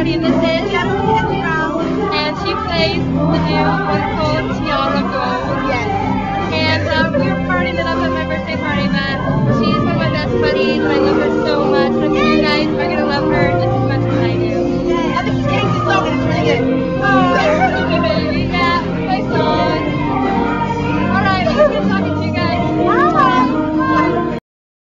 party, and this is Jemma McKenzie-Brown, and she plays the new one called Tiara Girl. Yes. And we were partying it up at my birthday party, but she's